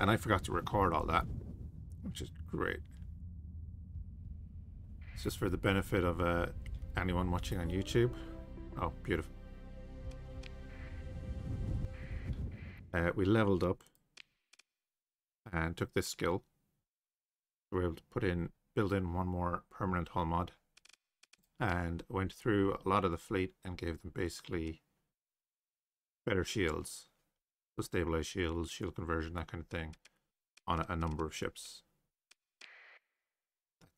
And I forgot to record all that, which is great. It's just for the benefit of anyone watching on YouTube. Oh, beautiful. We leveled up and took this skill. We were able to build in one more permanent hull mod, and went through a lot of the fleet and gave them basically better shields. So stabilized shields, shield conversion, that kind of thing on a number of ships.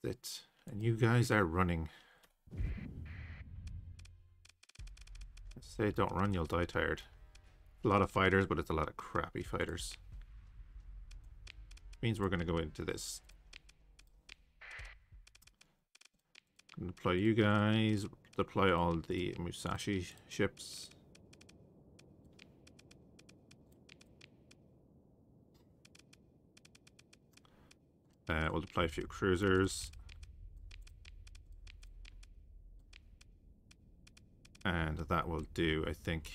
That's it. And you guys are running. Say don't run, you'll die tired. A lot of fighters, but it's a lot of crappy fighters. Means we're going to go into this. Deploy you guys, deploy all the Musashi ships. We'll deploy a few cruisers. And that will do, I think.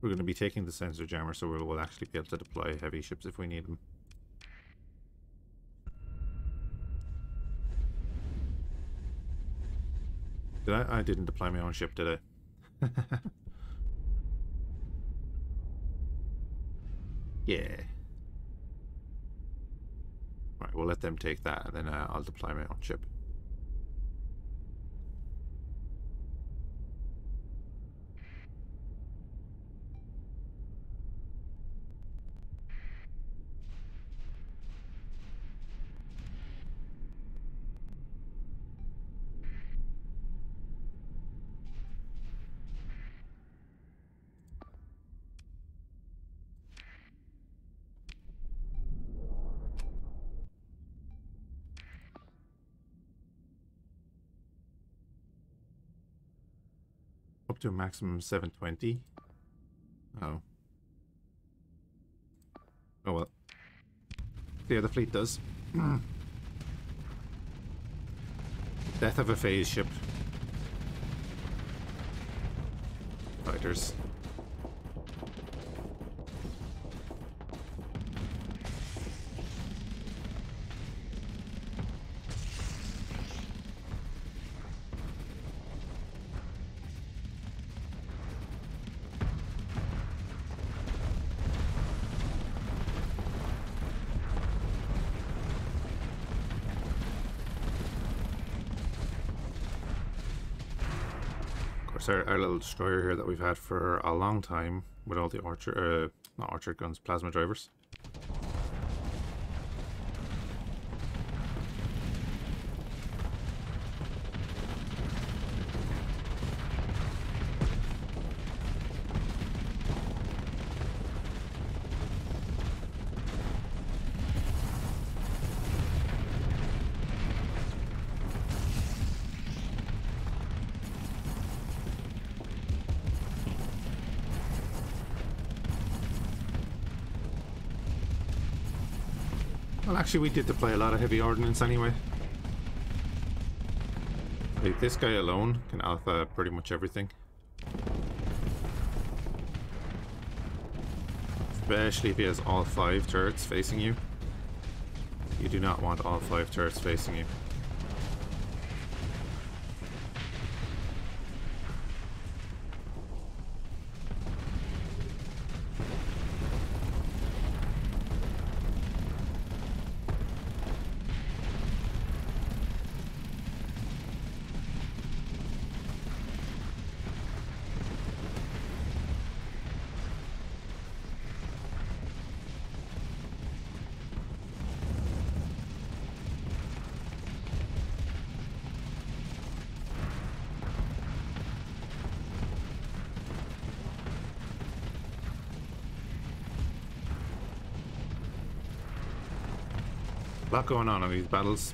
We're going to be taking the sensor jammer, so we'll actually be able to deploy heavy ships if we need them. Did I didn't deploy my own ship, did I? Yeah. Right, we'll let them take that, and then I'll deploy my own ship. To a maximum 720. Oh. Oh well. The other fleet does. Death of a phase ship. Fighters. Our little destroyer here that we've had for a long time with all the Archer, not Archer guns, plasma drivers. Actually, we did deploy a lot of heavy ordnance anyway. Like this guy alone can alpha pretty much everything. Especially if he has all 5 turrets facing you. You do not want all 5 turrets facing you. A lot going on in these battles.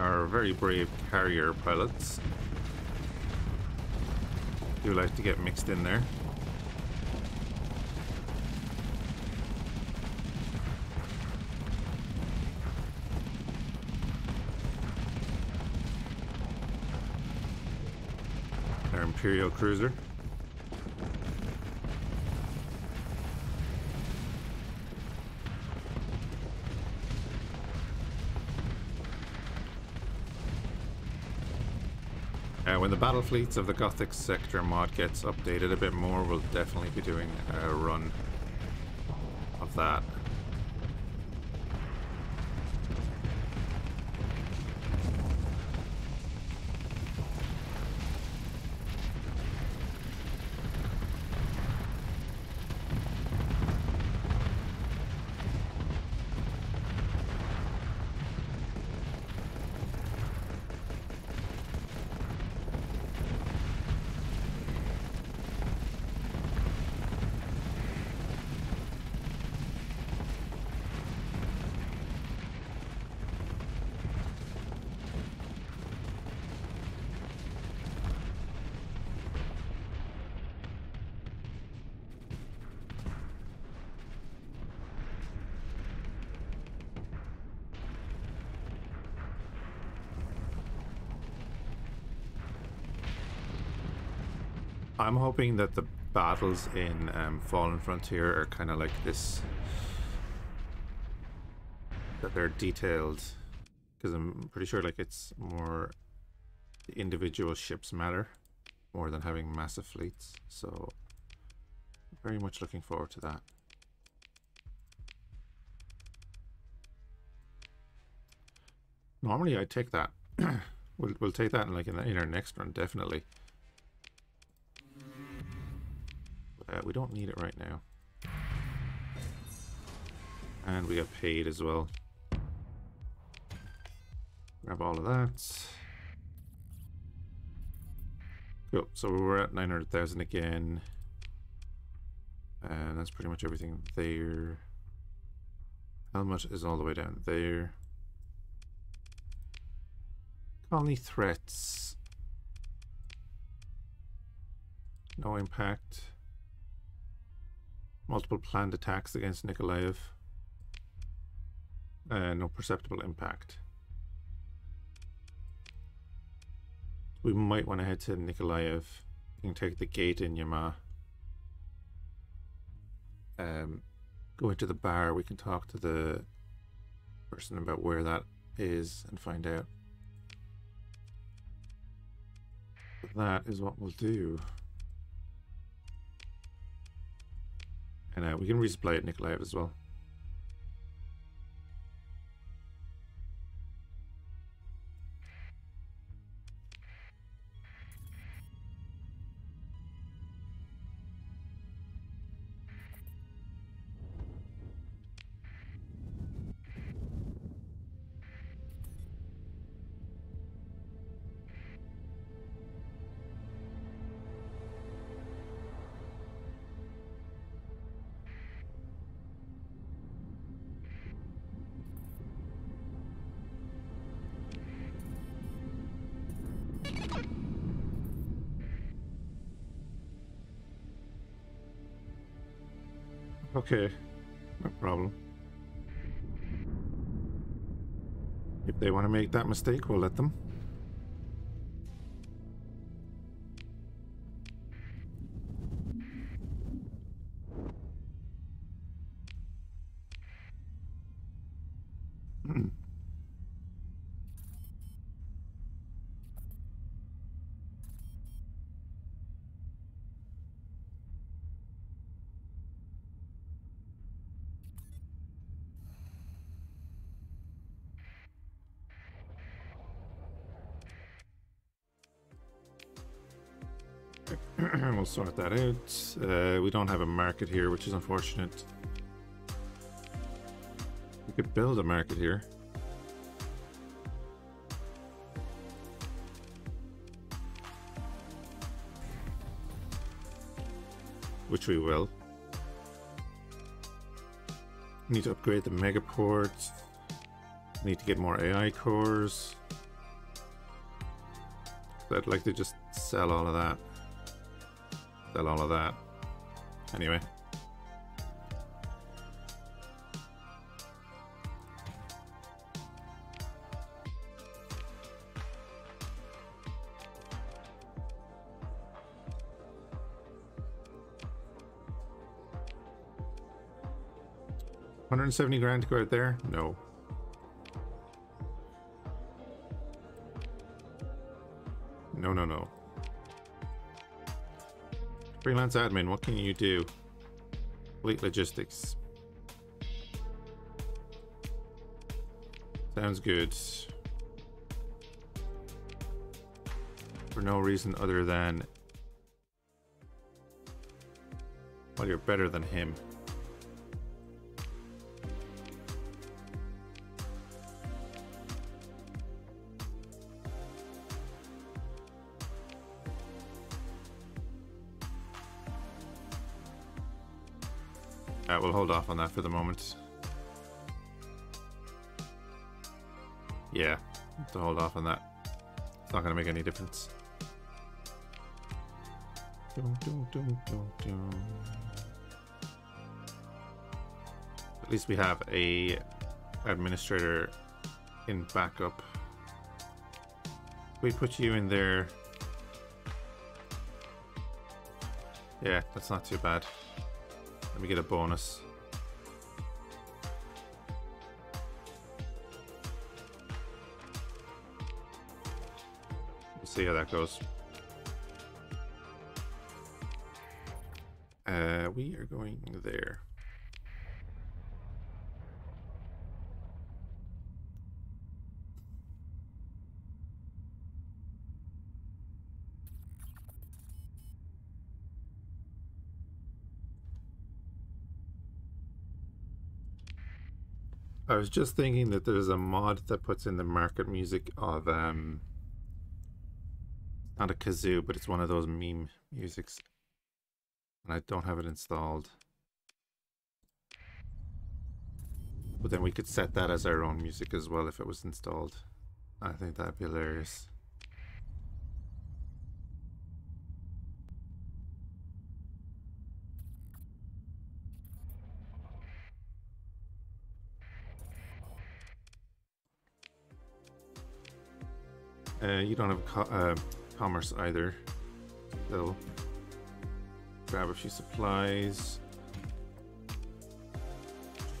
Our very brave carrier pilots do like to get mixed in there. Imperial cruiser. When the battle fleets of the Gothic Sector mod gets updated a bit more, we'll definitely be doing a run of that. I'm hoping that the battles in Fallen Frontier are kind of like this, that they're detailed, because I'm pretty sure like it's more the individual ships matter more than having massive fleets, so very much looking forward to that. Normally I take that we'll take that in like in our next run, definitely. We don't need it right now. And we got paid as well. Grab all of that. Cool. So we're at 900,000 again. And that's pretty much everything there. How much is all the way down there? Colony threats. No impact. Multiple planned attacks against Nikolaev. No perceptible impact. We might want to head to Nikolaev. We can take the gate in Yamaha. Go into the bar. We can talk to the person about where that is and find out. But that is what we'll do. And we can resupply at Nikolaev as well. Okay, no problem. If they want to make that mistake, we'll let them. We'll sort that out. We don't have a market here, which is unfortunate. We could build a market here. Which we will. Need to upgrade the megaports. Need to get more AI cores. I'd like to just sell all of that. Sell all of that. Anyway. 170 grand to go out there? No. No, no, no. Freelance admin, what can you do? Fleet logistics. Sounds good. For no reason other than... well, you're better than him. Alright, we'll hold off on that for the moment. Yeah, to hold off on that. It's not going to make any difference. At least we have a administrator in backup. We put you in there. Yeah, that's not too bad. Let me get a bonus. We'll see how that goes. We are going there. I was just thinking that there's a mod that puts in the market music of not a kazoo, but it's one of those meme musics. And I don't have it installed. But then we could set that as our own music as well if it was installed. I think that'd be hilarious. You don't have commerce either. That'll grab a few supplies.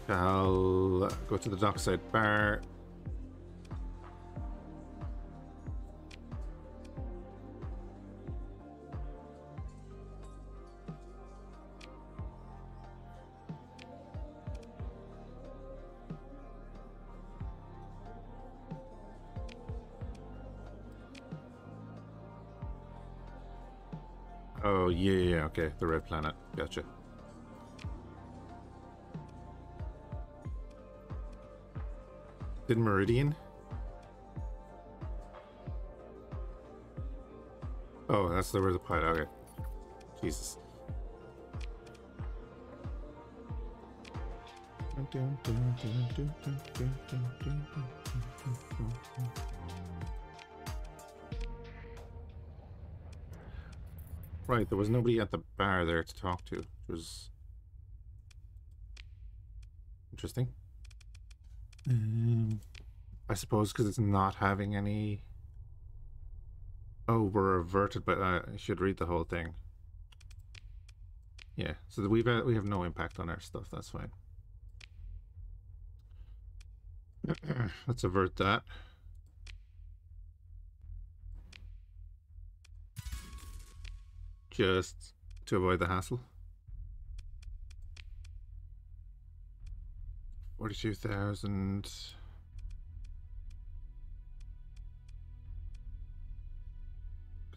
I'll go to the dockside bar. Oh, yeah, okay, the red planet. Gotcha. Did Meridian? Oh, that's the where the planet, okay. Jesus. Right, there was nobody at the bar there to talk to, which was interesting. I suppose because it's not having any... oh, we're averted, but I should read the whole thing. Yeah, so that we have no impact on our stuff, that's fine. Let's avert that. Just to avoid the hassle. 42,000.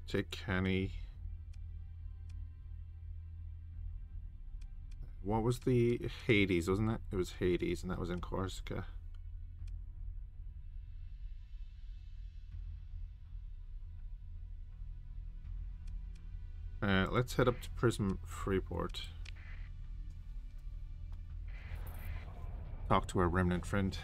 Take Kenny. What was the Hades, wasn't it? It was Hades, and that was in Corsica. Let's head up to Prism Freeport. Talk to our remnant friend.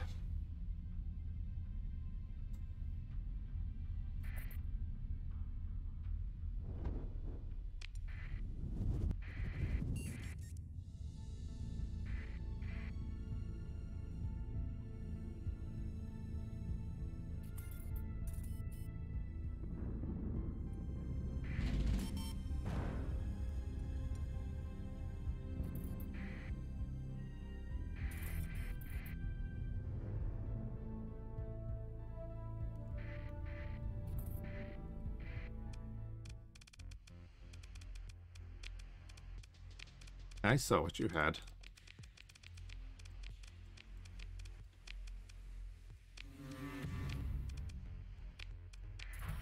I saw what you had.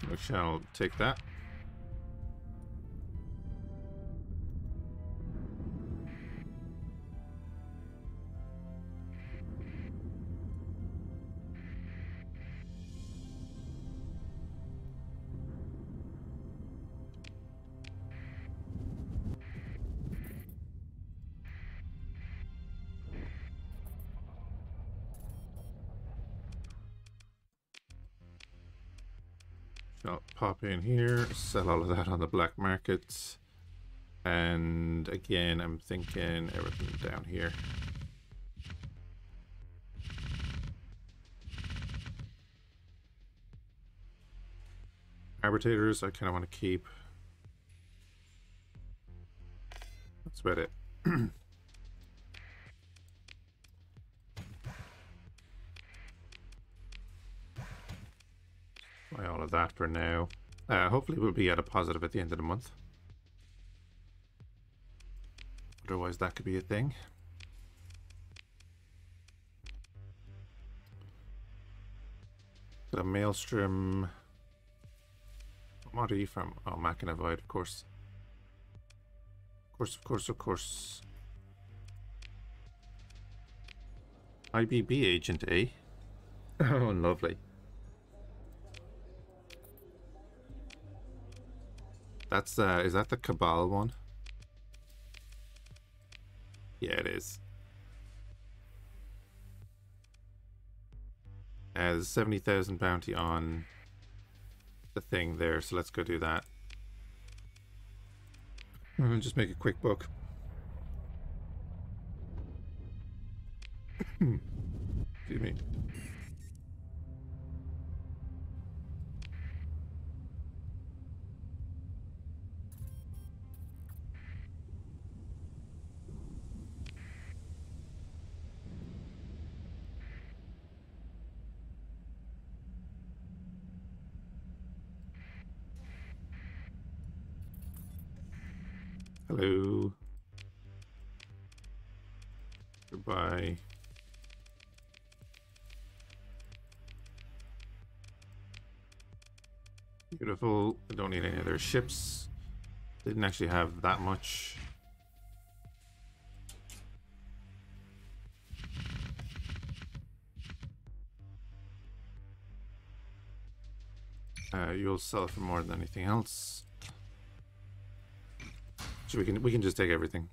We shall take that. Pop in here, sell all of that on the black markets, and again I'm thinking everything down here. Arbitrators I kind of want to keep. That's about it. All of that for now. Hopefully we'll be at a positive at the end of the month. Otherwise that could be a thing. The Maelstrom. What are you from? Oh, Mackinavoid, of course. Of course, of course, of course. IBB agent, eh? Oh, lovely. That's is that the Cabal one? Yeah, it is. There's 70,000 bounty on the thing there, so let's go do that. I'm gonna just make a quick book. Excuse me. Hello. Goodbye. Beautiful. I don't need any other ships. Didn't actually have that much. You'll sell it for more than anything else. So we can just take everything.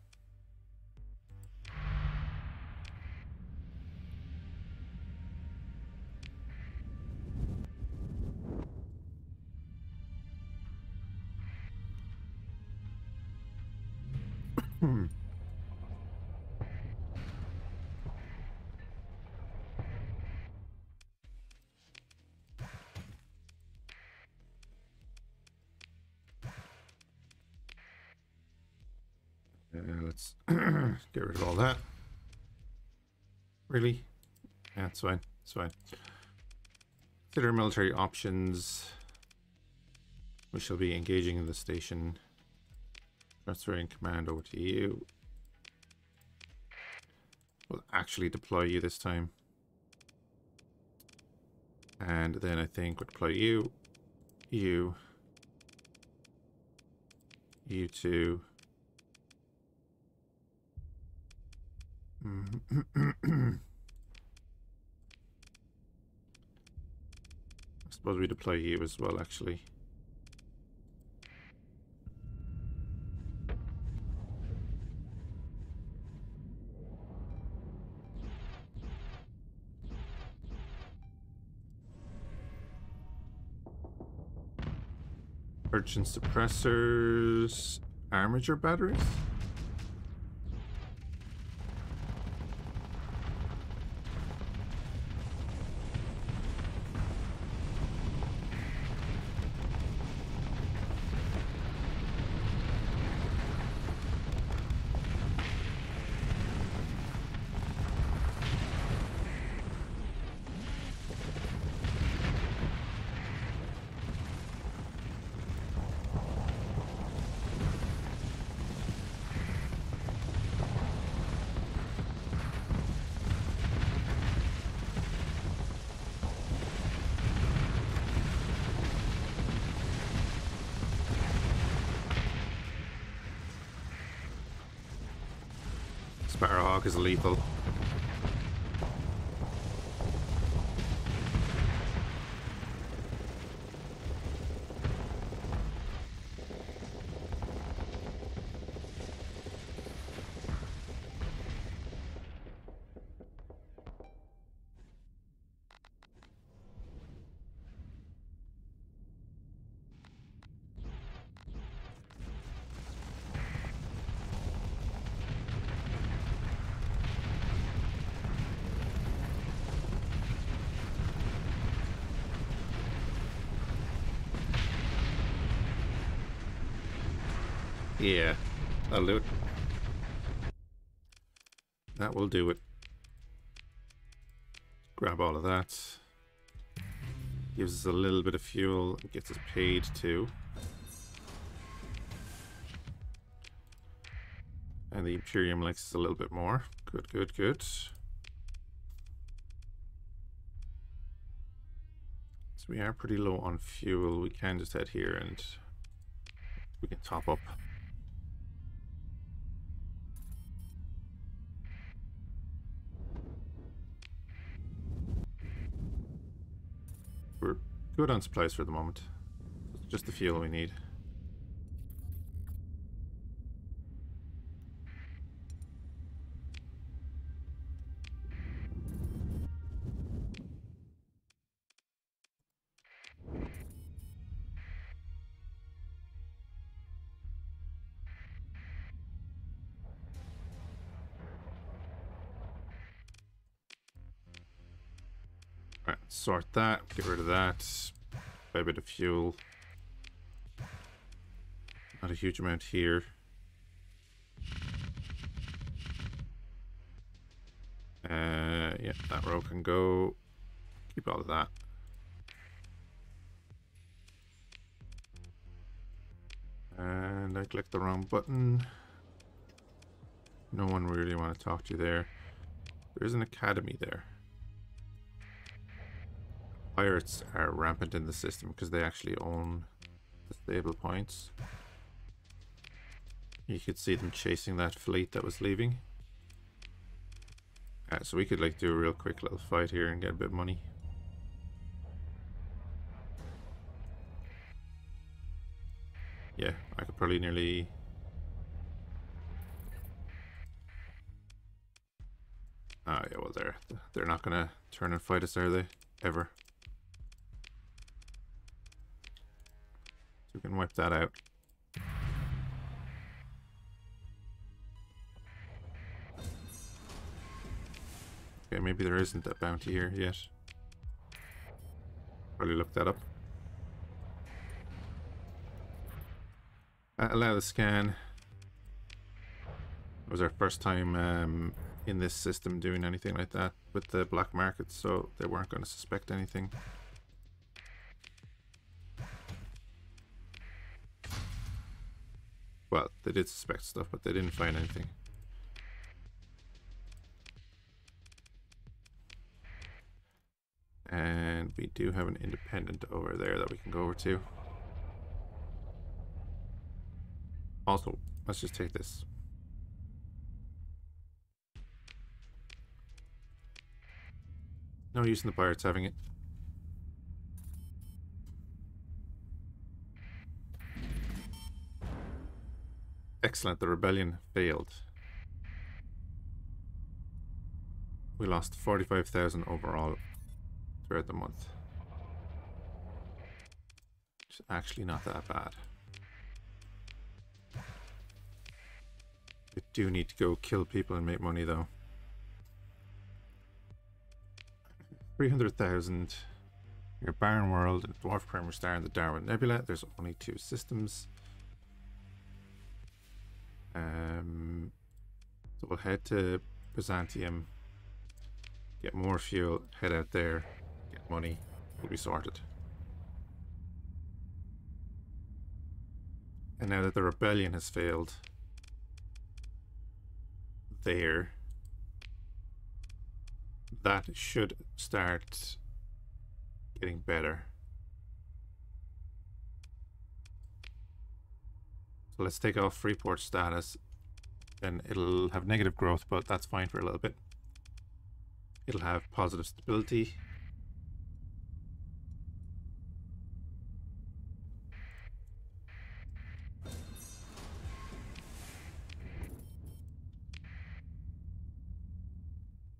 Get rid of all that. Really? Yeah, it's fine. It's fine. Consider military options. We shall be engaging in the station. Transferring command over to you. We'll actually deploy you this time. And then I think we'll deploy you. You two. I suppose we deploy you as well, actually. Urchin suppressors, armature batteries? Sparrowhawk is lethal. Yeah, that'll do it. That will do it. Grab all of that. Gives us a little bit of fuel. Gets us paid too. And the Imperium likes us a little bit more. Good, good, good. So we are pretty low on fuel. We can just head here and we can top up. We're good on supplies for the moment. Just the fuel we need. Sort that, get rid of that, buy a bit of fuel. Not a huge amount here. Yeah, that row can go. Keep all of that. And I clicked the wrong button. No one really want to talk to you there. There is an academy there. Pirates are rampant in the system because they actually own the stable points. You could see them chasing that fleet that was leaving. So we could like do a real quick little fight here and get a bit of money. Yeah, I could probably nearly... Oh yeah, well they're not gonna turn and fight us, are they? Ever. We can wipe that out. Okay, maybe there isn't that bounty here yet. Probably look that up. Allow the scan. It was our first time in this system doing anything like that with the black market, so they weren't going to suspect anything. Well, they did suspect stuff, but they didn't find anything. And we do have an independent over there that we can go over to. Also, let's just take this. No use in the pirates having it. Excellent, the rebellion failed. We lost 45,000 overall throughout the month. It's actually not that bad. We do need to go kill people and make money though. 300,000. Your Barren World and Dwarf Primer Star in the Darwin Nebula. There's only two systems. So we'll head to Byzantium, get more fuel, head out there, get money, we'll be sorted. And now that the rebellion has failed there, that should start getting better. So let's take off Freeport status, then it'll have negative growth, but that's fine for a little bit. It'll have positive stability.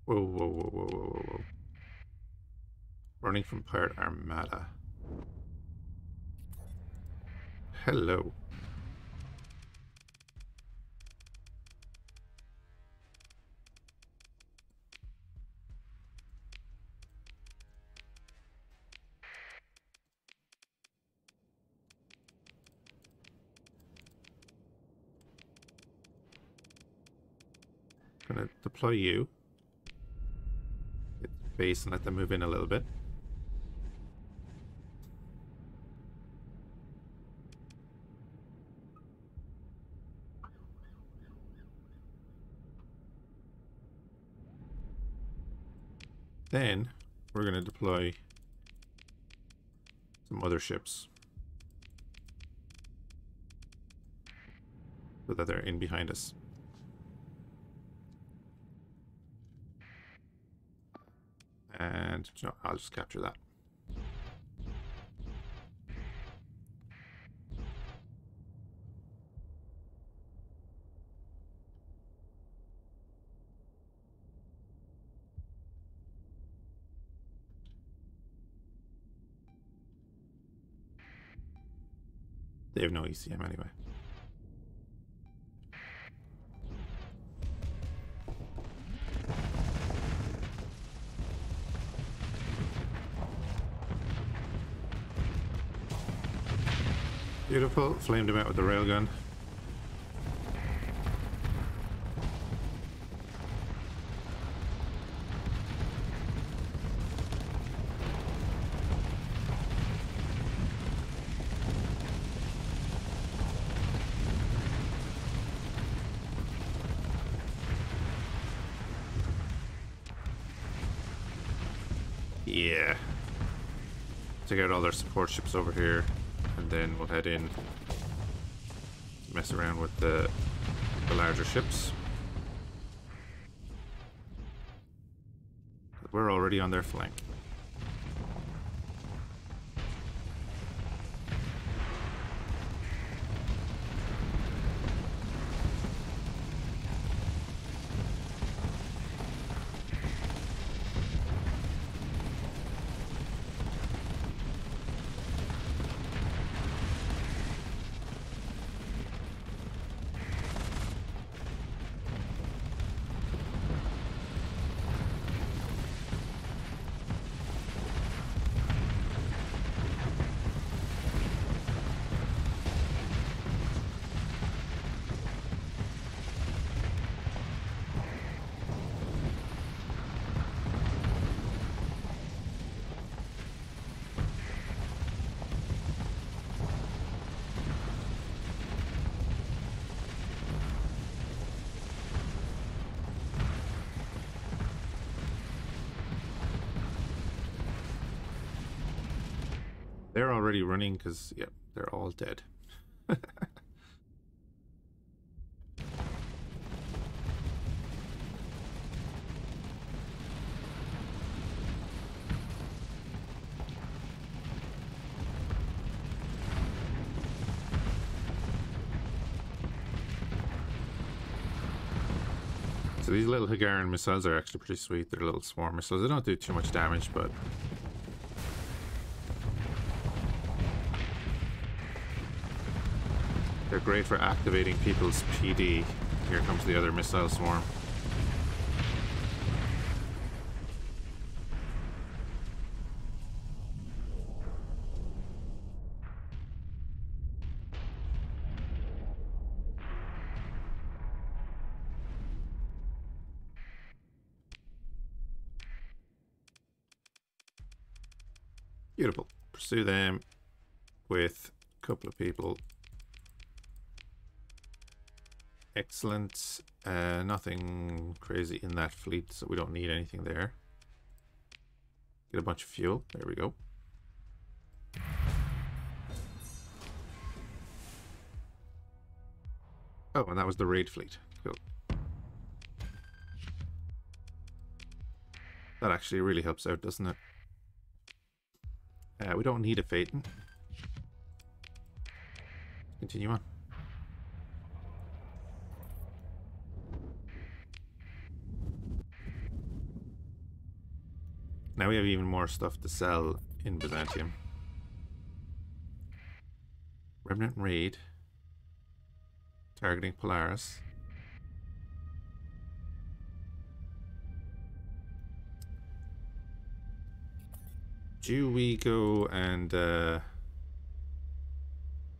Whoa, whoa, whoa, whoa, whoa, whoa, whoa. Running from Pirate Armada. Hello. Gonna deploy you. Hit the base and let them move in a little bit. Then we're going to deploy some other ships so that they're in behind us. And no, I'll just capture that. They have no ECM anyway. Beautiful. Flamed him out with the railgun. Yeah. Take out all their support ships over here, and then we'll head in, mess around with the larger ships. We're already on their flank. They're already running because, yep, they're all dead. So these little Hiigaran missiles are actually pretty sweet. They're little swarm missiles. They don't do too much damage, but they're great for activating people's PD. Here comes the other missile swarm. Beautiful. Pursue them with a couple of people. Excellent. Nothing crazy in that fleet, so we don't need anything there. Get a bunch of fuel. There we go. Oh, and that was the raid fleet. go. That actually really helps out, doesn't it? We don't need a Phaeton. Continue on. Now we have even more stuff to sell in Byzantium. Remnant raid. Targeting Polaris. Do we go and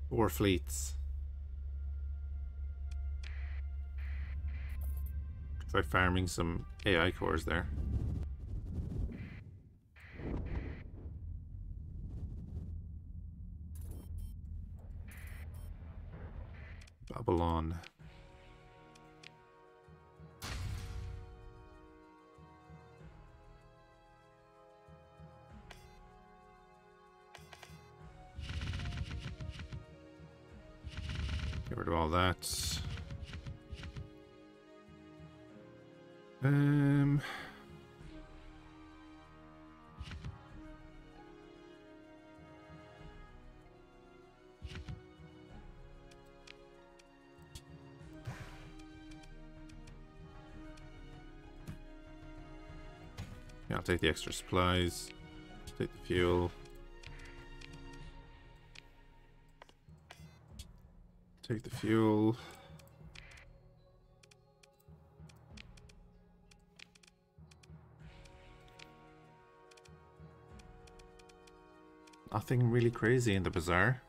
war fleets? Try farming some AI cores there. Babylon. Get rid of all that. Yeah, I'll take the extra supplies, take the fuel, take the fuel. Nothing really crazy in the bazaar.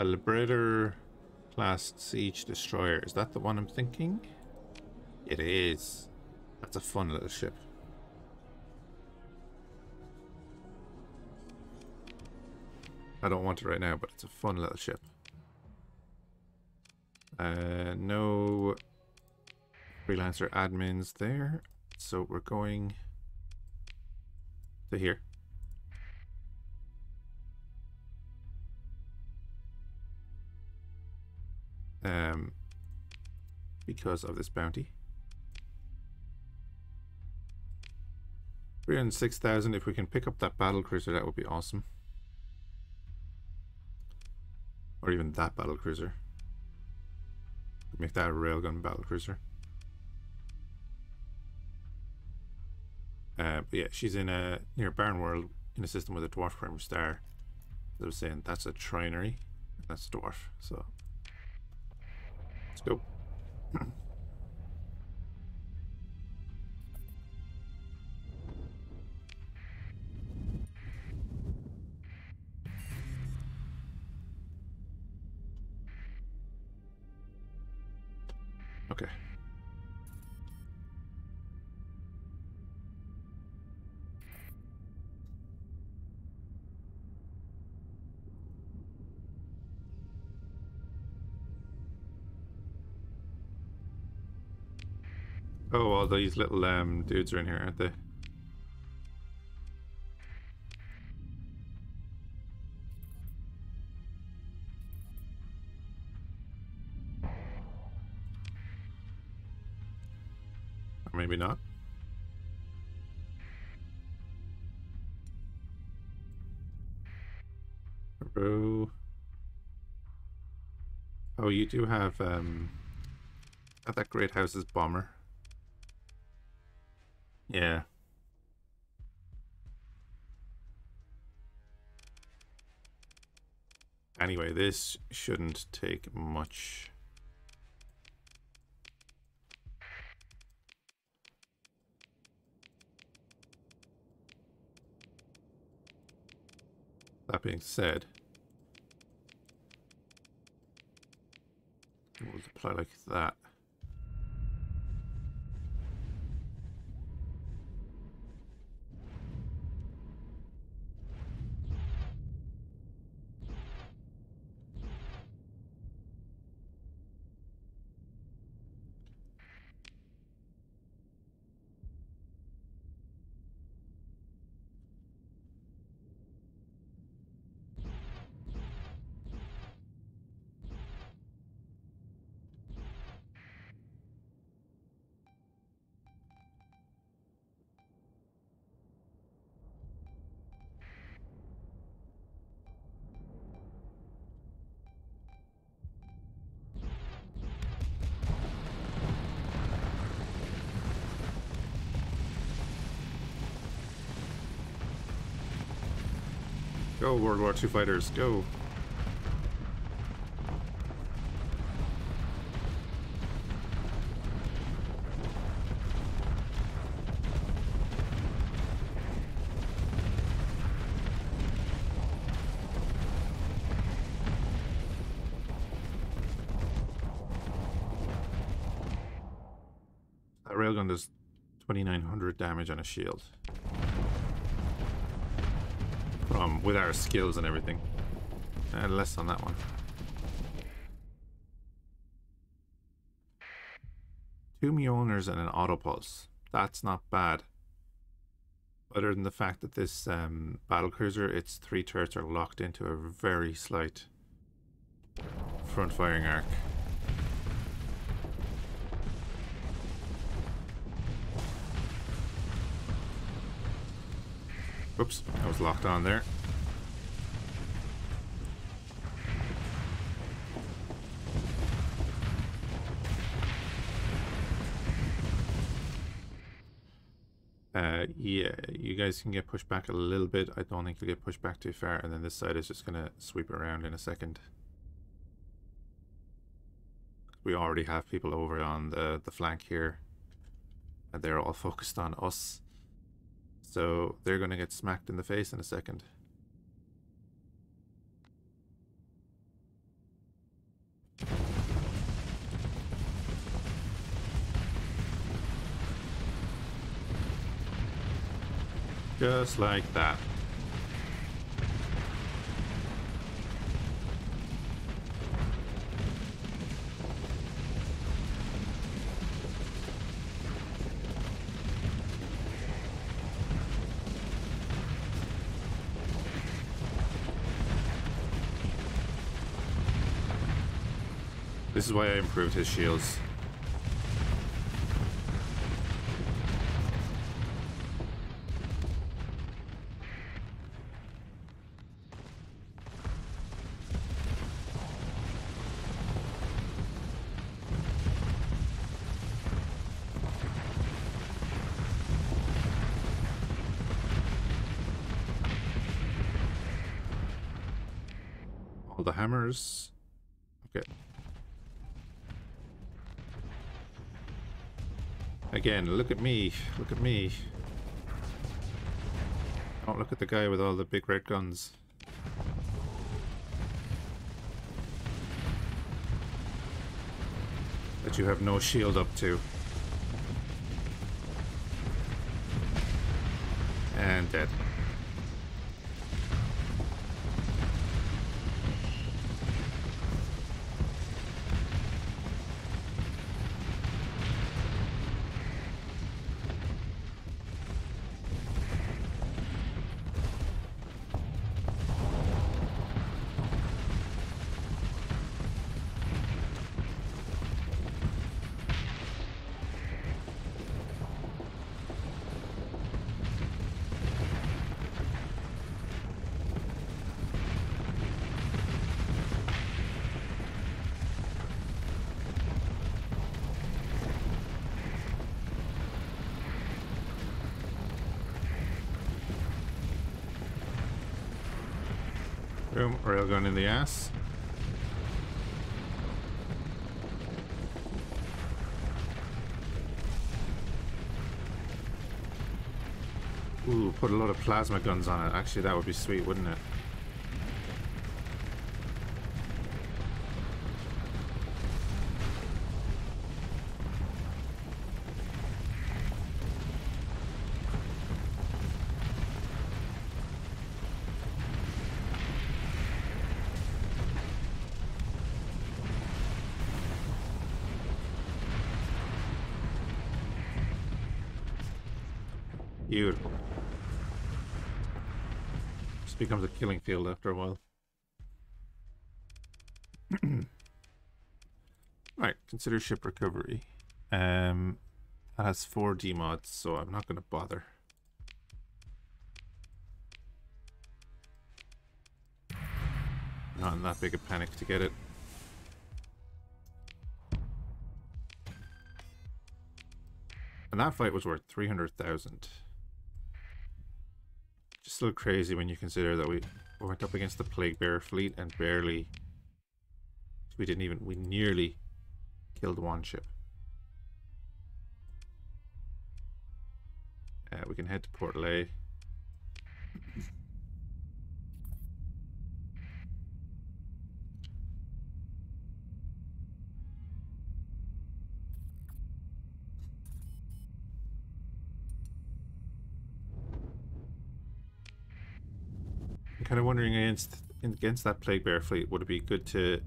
A Liberator class siege destroyer. Is that the one I'm thinking? It is. That's a fun little ship. I don't want it right now, but it's a fun little ship. No freelancer admins there. So we're going to here. Because of this bounty. 306,000. If we can pick up that battle cruiser, that would be awesome. Or even that battle cruiser. Make that a railgun battle cruiser. But yeah, she's in a near Barren World in a system with a dwarf primer star. As I was saying, that's a trinary. That's a dwarf. So let's go. Okay. Oh, all these little dudes are in here, aren't they? Or maybe not. Bro. Oh, you do have at that great house's bomber. Yeah. Anyway, this shouldn't take much. That being said, we'll deploy like that. Go, World War II fighters, go. That railgun does 2,900 damage on a shield. With our skills and everything. Less on that one. 2 Mjolners and an autopulse. That's not bad. Other than the fact that this battlecruiser, its 3 turrets are locked into a very slight front firing arc. Oops, I was locked on there. Yeah, you guys can get pushed back a little bit. I don't think you'll get pushed back too far. And then this side is just going to sweep around in a second. We already have people over on the flank here. And they're all focused on us. So they're going to get smacked in the face in a second. Just like that. This is why I improved his shields. All the hammers. Okay. Again, look at me, look at me. Don't look at the guy with all the big red guns. That you have no shield up to. And dead. Railgun in the ass. Ooh, put a lot of plasma guns on it. Actually, that would be sweet, wouldn't it? Beautiful. This becomes a killing field after a while. Right, consider ship recovery. That has 4 demods, so I'm not going to bother. Not in that big a panic to get it. And that fight was worth 300,000. Just a little crazy when you consider that we We went up against the Plague Bearer fleet and barely... We didn't even... We nearly killed one ship. We can head to Port Lay. I'm kind of wondering against that Plague Bearer fleet, would it be good to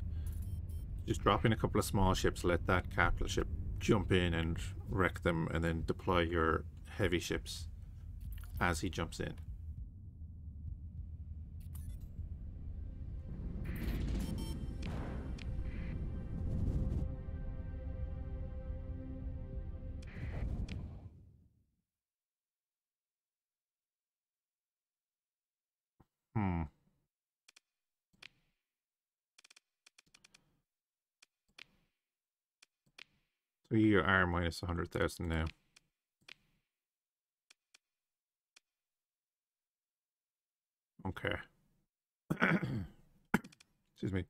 just drop in a couple of small ships, let that capital ship jump in and wreck them, and then deploy your heavy ships as he jumps in? So you are minus 100,000 now. Okay. Excuse me.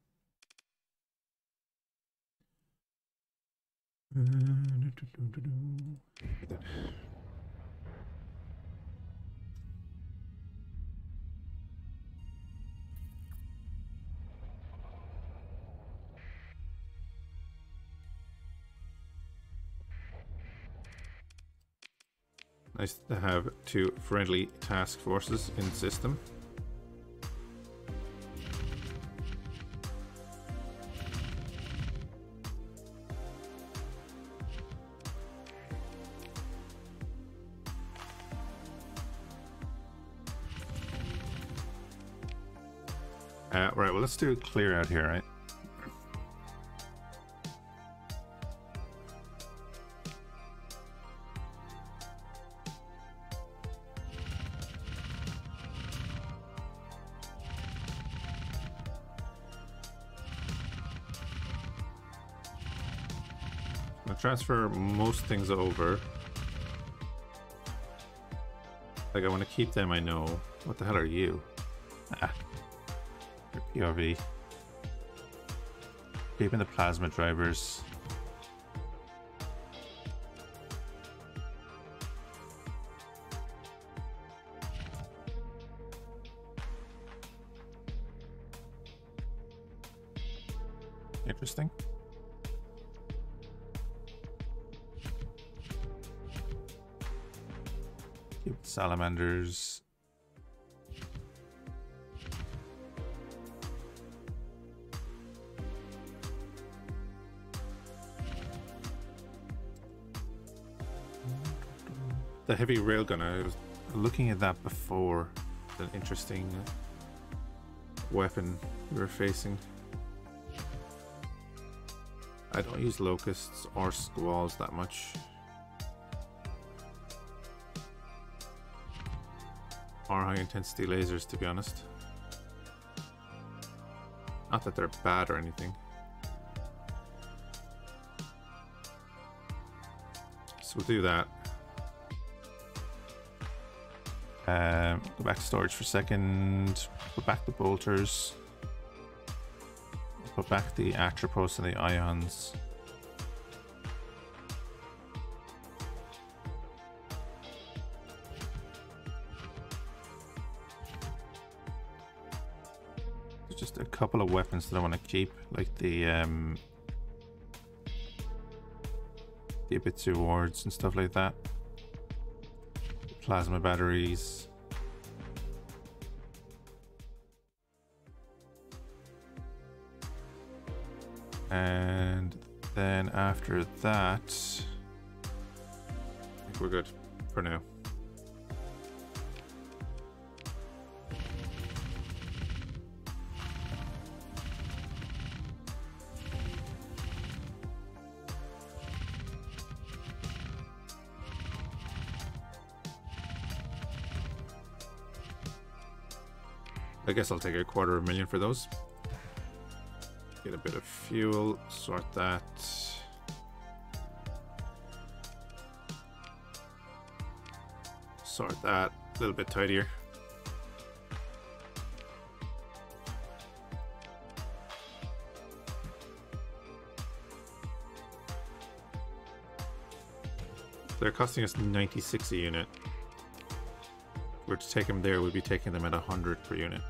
Nice to have two friendly task forces in the system. Right, well, let's do a clear out here, right? Transfer most things over. Like, I want to keep them, I know. What the hell are you? Ah. Your PRV. Keeping the plasma drivers. Interesting. Salamanders. The heavy railgun, I was looking at that before. It's an interesting weapon we were facing. I don't use locusts or squalls that much. Or high intensity lasers, to be honest. Not that they're bad or anything. So we'll do that. Go back to storage for a second. Put back the bolters. Put back the atropos and the ions. Couple of weapons that I want to keep, like the Ibitsu wards and stuff like that, plasma batteries. And then after that, I think we're good for now. I guess I'll take a $250,000 for those. Get a bit of fuel, sort that. Sort that, a little bit tidier. They're costing us 96 a unit. If we were to take them there, we'd be taking them at 100 per unit.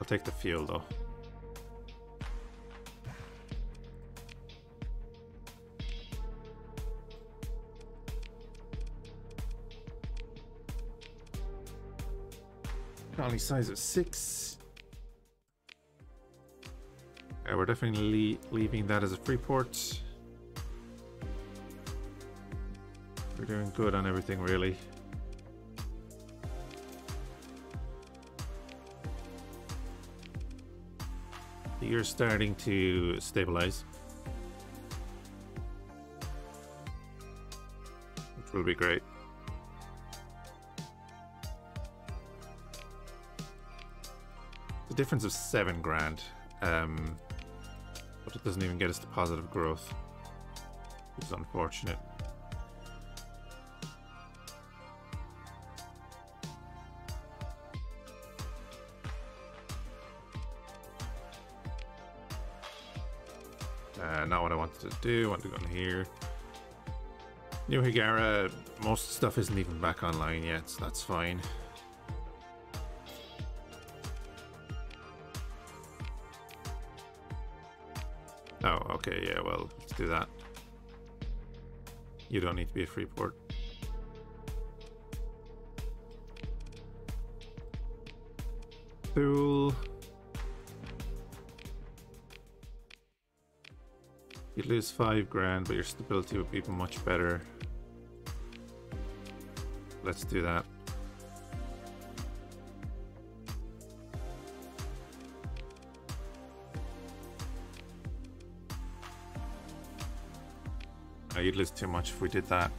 I'll take the fuel though. Only size of 6. Yeah, we're definitely leaving that as a free port. We're doing good on everything, really. The year's starting to stabilize, which will be great. The difference of 7 grand, but it doesn't even get us to positive growth, which is unfortunate. Not what I wanted to do. I want to go in here. New Hiigara, most stuff isn't even back online yet, so that's fine. Oh, okay, yeah, well, let's do that. You don't need to be a free port. Cool. You'd lose 5 grand, but your stability would be much better. Let's do that. You'd lose too much if we did that.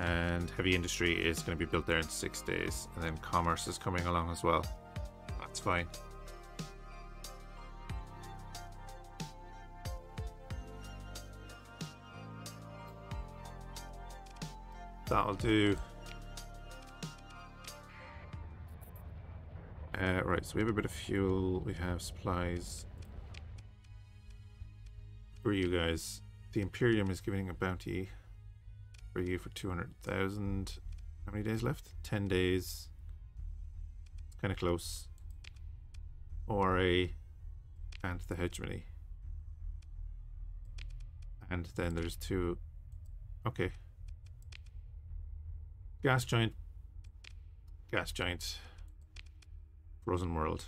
And heavy industry is going to be built there in 6 days, and then commerce is coming along as well. That's fine. That'll do. Right, so we have a bit of fuel, we have supplies. Who are you guys? The Imperium is giving a bounty for you for 200,000. How many days left? 10 days. Kind of close. ORA and the hegemony. And then there's two. Okay. Gas giant. Gas giant. Frozen world.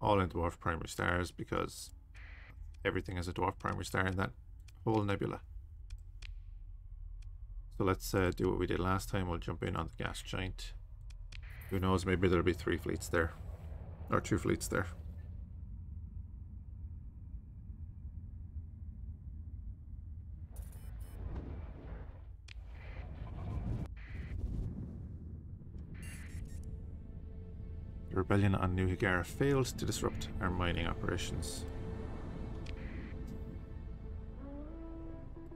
All in dwarf primary stars because everything is a dwarf primary star in that whole nebula. So let's do what we did last time. We'll jump in on the gas giant. Who knows, maybe there'll be 3 fleets there, or 2 fleets there. The rebellion on New Hiigara failed to disrupt our mining operations.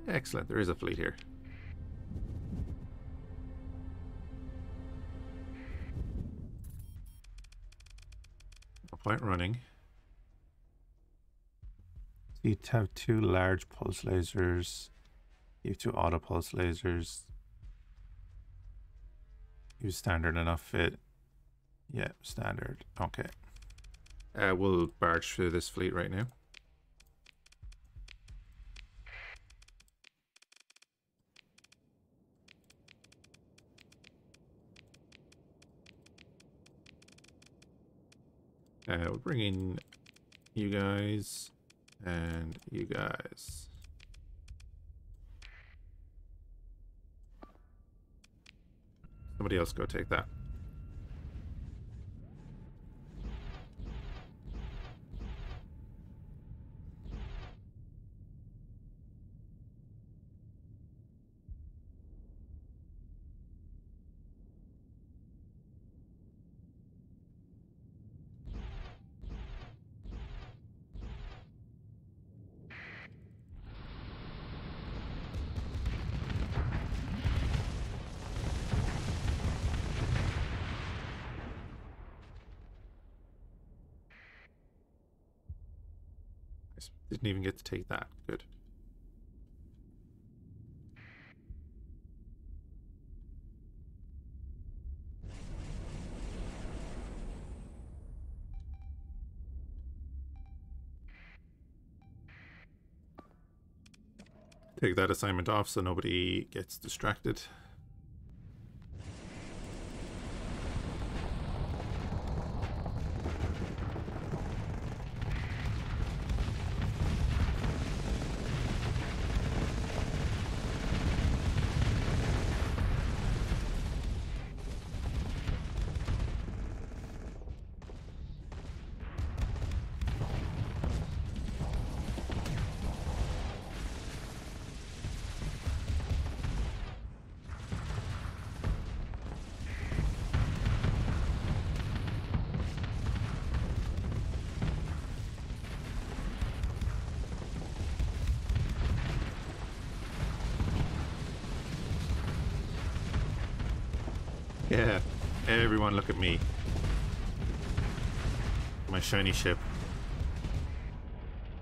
Excellent, there is a fleet here. No point running. So you have 2 large pulse lasers. You have 2 auto pulse lasers. Use standard enough fit. Yeah, standard. Okay. We'll barge through this fleet right now. We'll bring in you guys and you guys. Somebody else go take that. Didn't even get to take that. Good. pick that assignment off so nobody gets distracted. Yeah, everyone look at me. My shiny ship.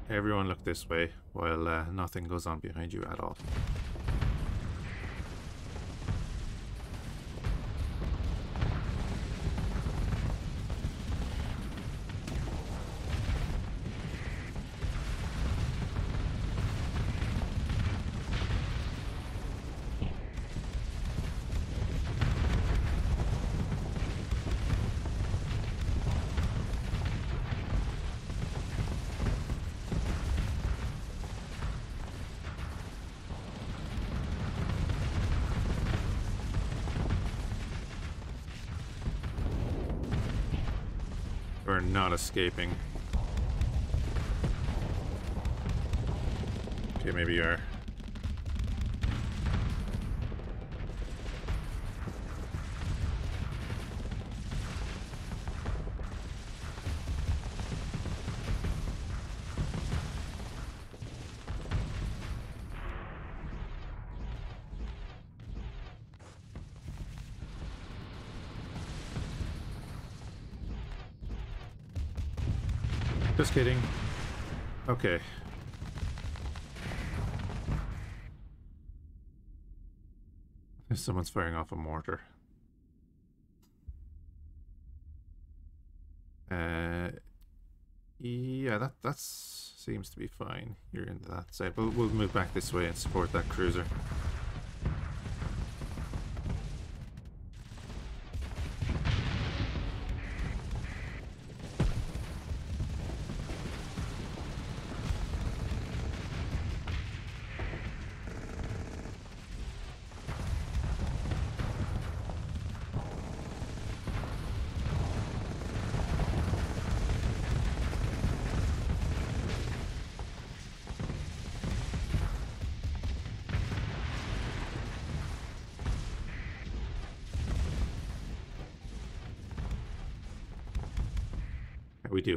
Everyone look this way while nothing goes on behind you at all. We're not escaping. Okay, maybe you are. Just kidding. Okay. Someone's firing off a mortar. Yeah, that seems to be fine. You're into that side. But we'll move back this way and support that cruiser.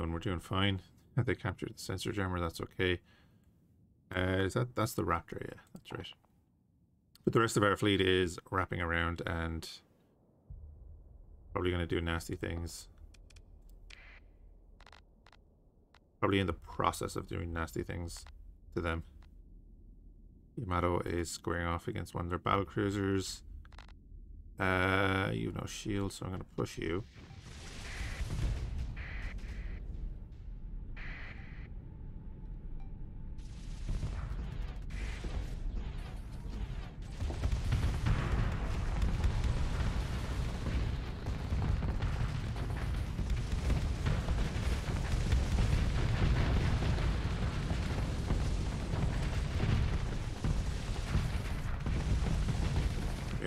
We're doing fine. They captured the sensor jammer, that's okay. Is that's the Raptor, yeah, that's right. But the rest of our fleet is wrapping around and probably gonna do nasty things. Probably in the process of doing nasty things to them. Yamato is squaring off against one of their battle cruisers. You have no shield, so I'm gonna push you.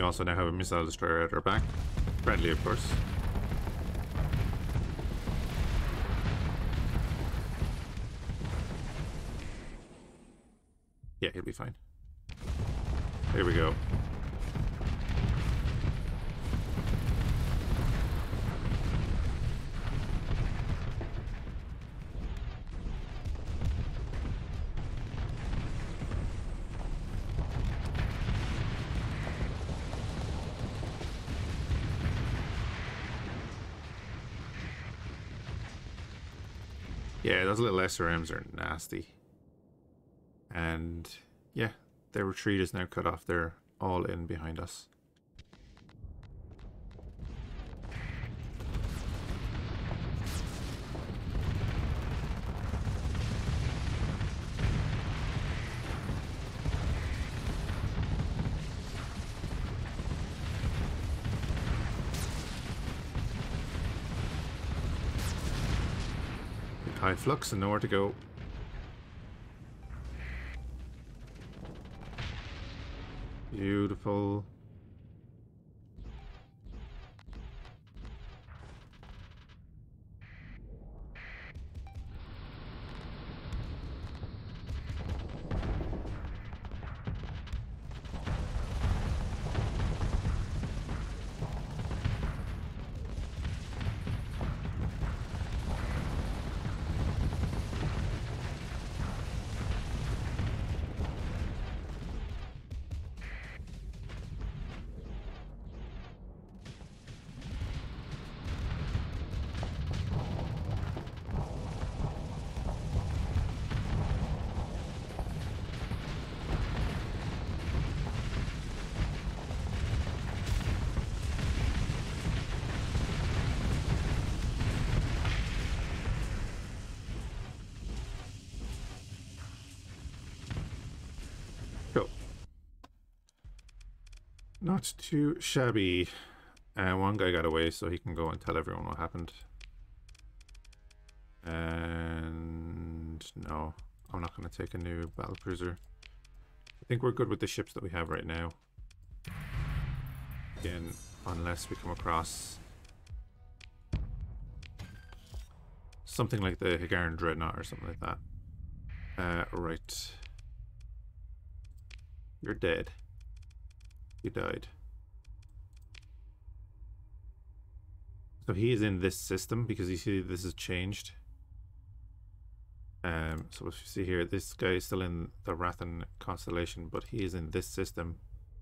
Also now have a missile destroyer at our back. Friendly, of course. Yeah, he'll be fine. There we go. Yeah, those little SRMs are nasty. And yeah, their retreat is now cut off. They're all in behind us. High flux and nowhere to go. Beautiful. Not too shabby. One guy got away, so he can go and tell everyone what happened. And no, I'm not going to take a new battle cruiser. I think we're good with the ships that we have right now. Again, unless we come across something like the Hiigaran Dreadnought or something like that. Right. You're dead. You died. So he is in this system because you see this has changed. So what you see here, this guy is still in the Rathen constellation, but he is in this system.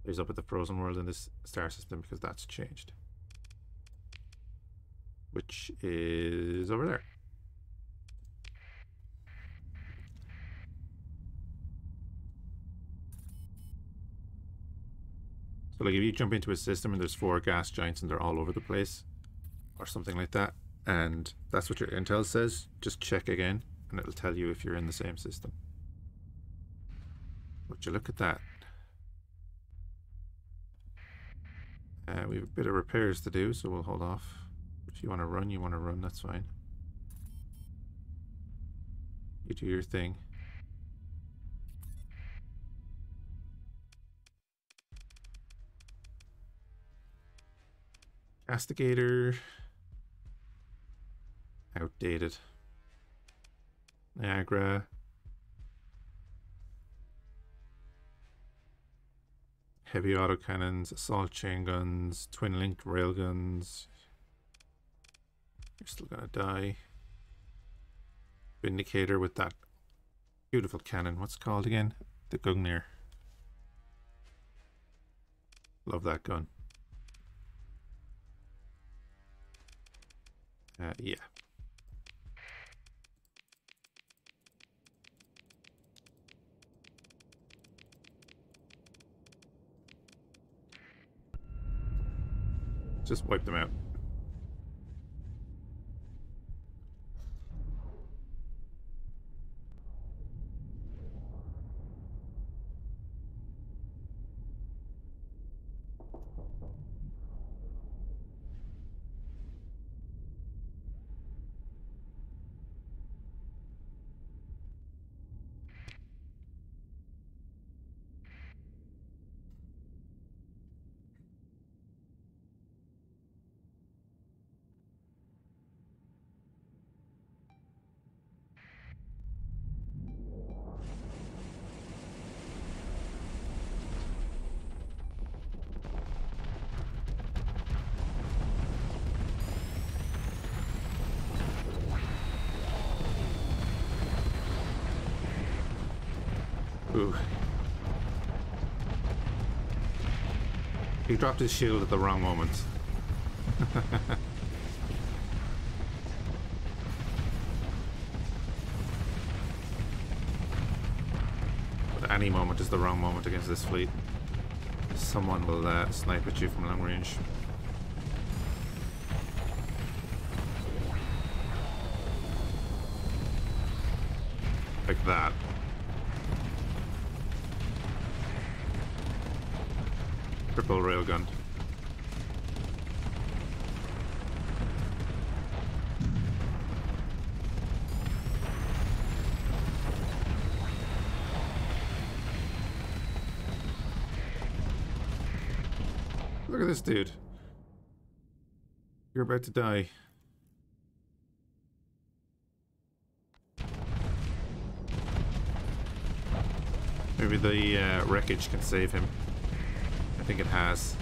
He's up at the frozen world in this star system because that's changed. Which is over there. So like if you jump into a system and there's 4 gas giants and they're all over the place or something like that, and that's what your intel says, just check again and it'll tell you if you're in the same system. Would you look at that? We have a bit of repairs to do, so we'll hold off. If you want to run, you want to run, that's fine. You do your thing. Castigator. Outdated. Niagara. Heavy autocannons, assault chain guns, twin linked railguns. You're still gonna die. Vindicator with that beautiful cannon. What's it called again? The Gungnir. Love that gun. Yeah. Just wipe them out. He dropped his shield at the wrong moment. But any moment is the wrong moment against this fleet. Someone will snipe at you from long range. Like that. Triple railgun. Look at this dude. You're about to die. Maybe the wreckage can save him. I think it has.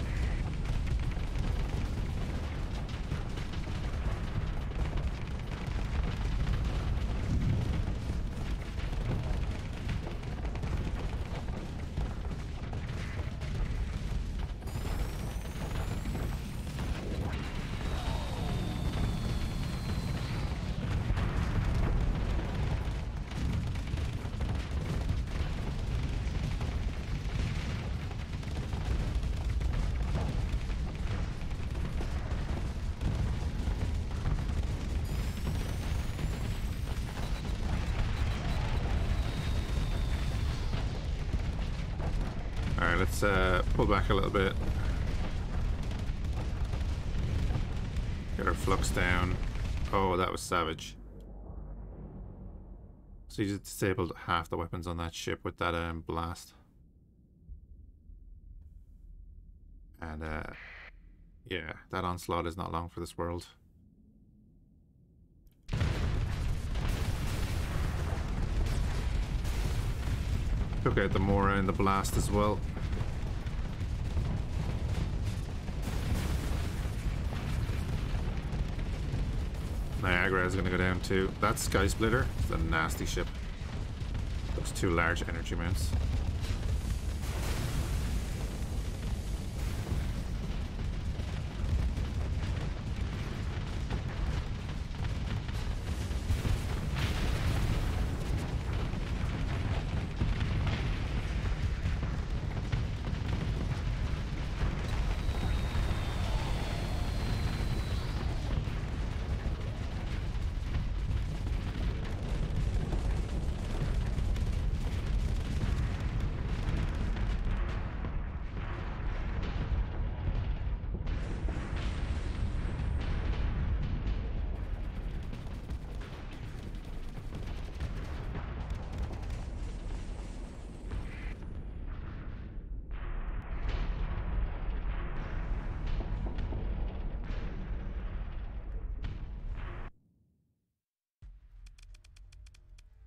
Let's pull back a little bit. Get our flux down. Oh, that was savage. So you just disabled half the weapons on that ship with that blast. And yeah, that onslaught is not long for this world. Took out the Mora in the blast as well. Niagara is going to go down too. That Sky Splitter is a nasty ship. Those two large energy mounts.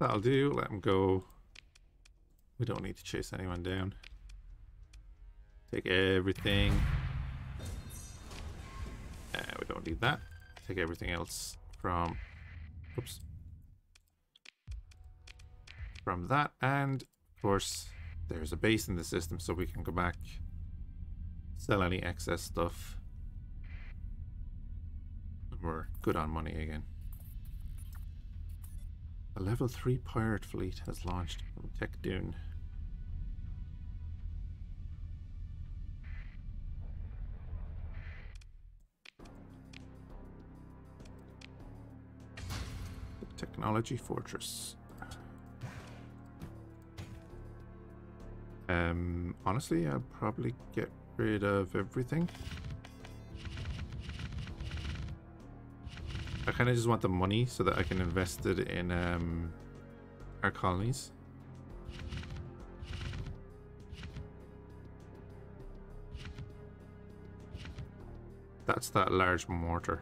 That'll do. Let them go. We don't need to chase anyone down. Take everything. We don't need that. Take everything else from... Oops. From that. And, of course, there's a base in the system, so we can go back. Sell any excess stuff. And we're good on money again. A level 3 pirate fleet has launched from Tech Dune. The Technology Fortress. Honestly, I'll probably get rid of everything. I kind of just want the money so that I can invest it in our colonies. That's that large mortar.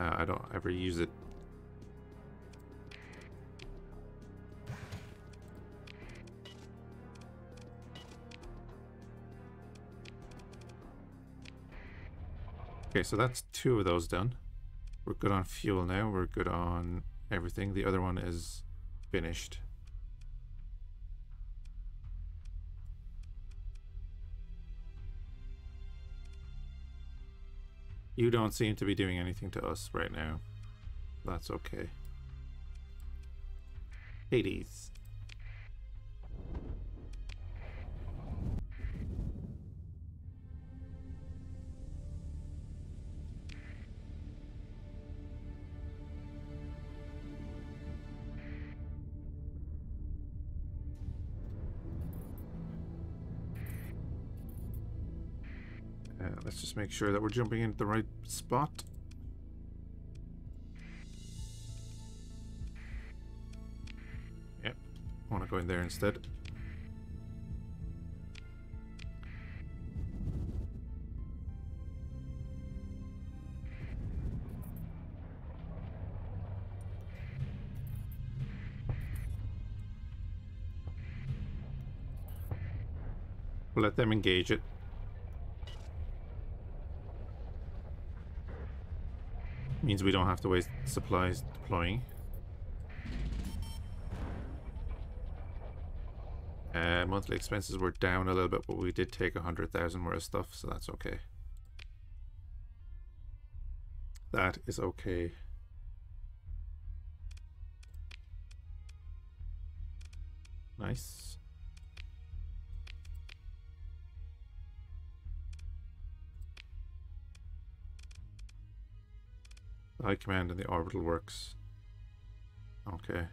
I don't ever use it. Okay, so that's two of those done. We're good on fuel now, we're good on everything. The other one is finished. You don't seem to be doing anything to us right now. That's okay. Hades. Let's just make sure that we're jumping into the right spot. Yep, I want to go in there instead. let them engage it. Means we don't have to waste supplies deploying. Monthly expenses were down a little bit, but we did take 100,000 worth of stuff, so that's okay. That is okay. Nice. The high command and the orbital works. Okay.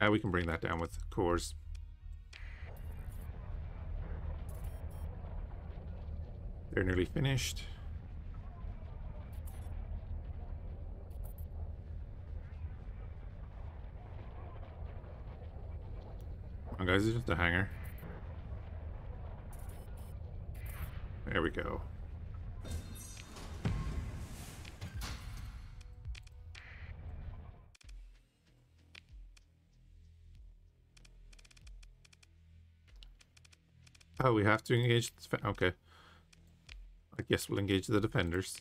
And we can bring that down with cores. They're nearly finished. Come on, guys, it's just a hangar. There we go. Oh, we have to engage the... Okay. I guess we'll engage the defenders.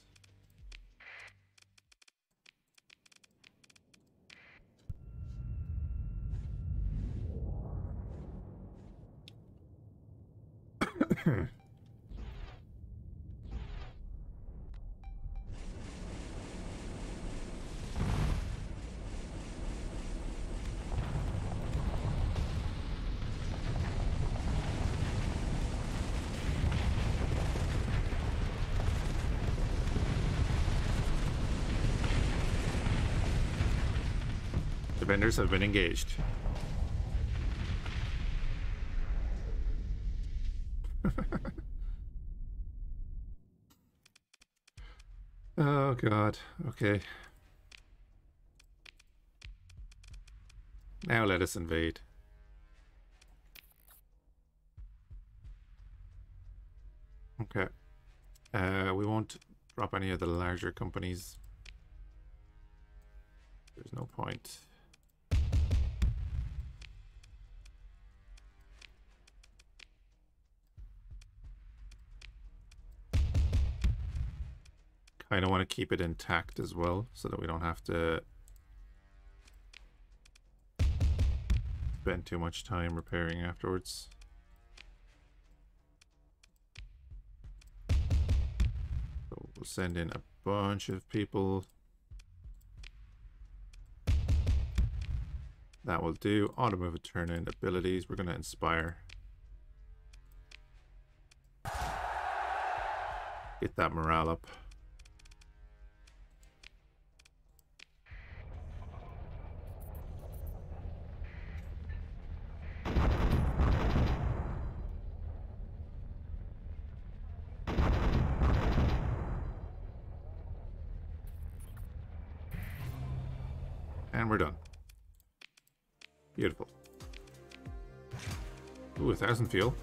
Defenders have been engaged. Oh god, okay. Now let us invade. Okay. We won't drop any of the larger companies. There's no point. I don't want to keep it intact as well, so that we don't have to spend too much time repairing afterwards. So we'll send in a bunch of people. That will do. Automotive turn in abilities. We're going to inspire. Get that morale up. And we're done. Beautiful. Ooh, 1,000 fuel.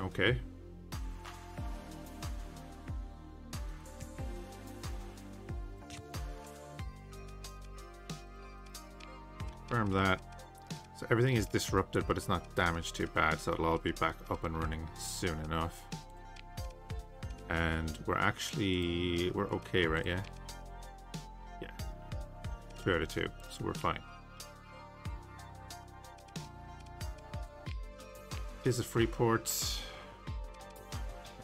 Okay. Confirm that. So everything is disrupted, but it's not damaged too bad, so it'll all be back up and running soon enough. And we're okay, right? Yeah. Yeah. 2 out of 2, so we're fine. Here's a free port.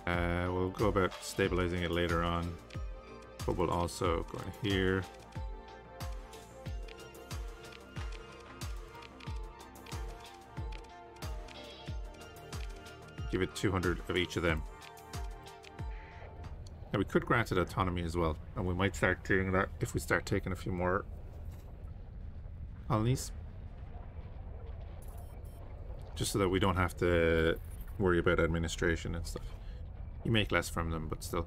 We'll go about stabilizing it later on, but we'll also go in here. Give it 200 of each of them. Now we could grant it autonomy as well, and we might start doing that if we start taking a few more colonies, just so that we don't have to worry about administration and stuff. You make less from them, but still.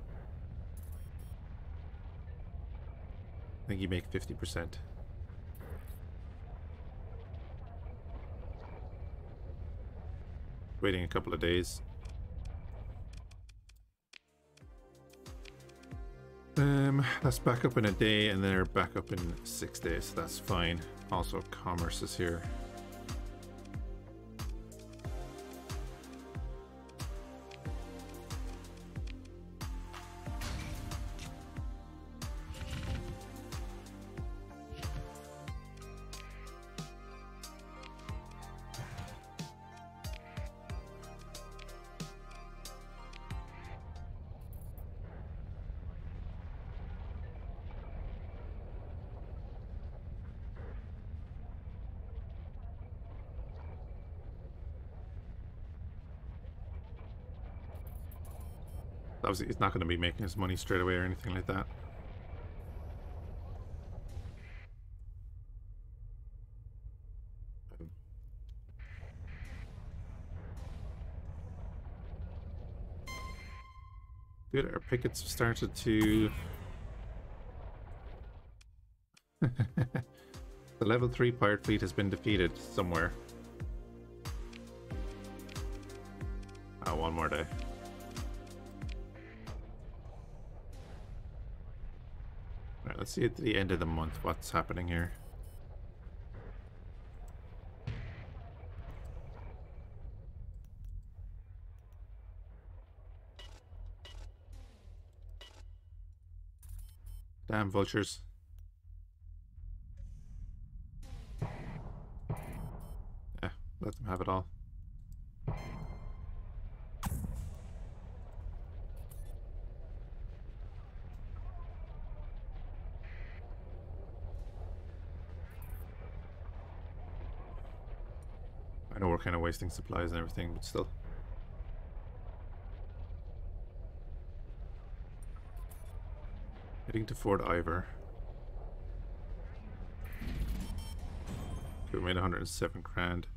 I think you make 50%. Waiting a couple of days. That's back up in a day, and they're back up in 6 days, so that's fine. Also, commerce is here. Obviously, it's not going to be making his money straight away or anything like that. Good, our pickets have started to... The level 3 pirate fleet has been defeated somewhere. Oh, one more day. Let's see at the end of the month what's happening here. Damn vultures. Yeah, let them have it all. I know we're kind of wasting supplies and everything, but still. Heading to Fort Ivor. We made 107 grand.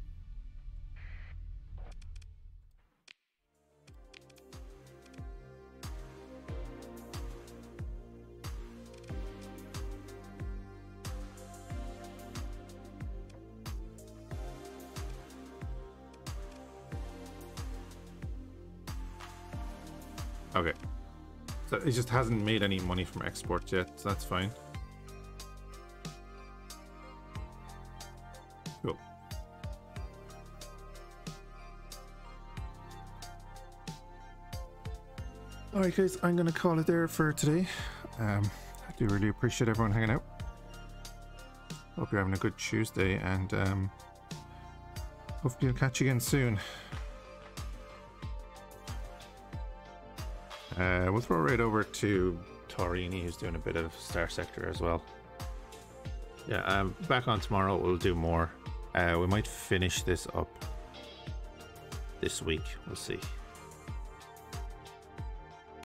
Okay, so it just hasn't made any money from export yet, so that's fine. Cool. Alright guys, I'm going to call it there for today. I do really appreciate everyone hanging out. Hope you're having a good Tuesday, and hopefully I'll catch you again soon. We'll throw right over to Torini, who's doing a bit of Star Sector as well. Yeah, back on tomorrow, we'll do more. We might finish this up this week, we'll see.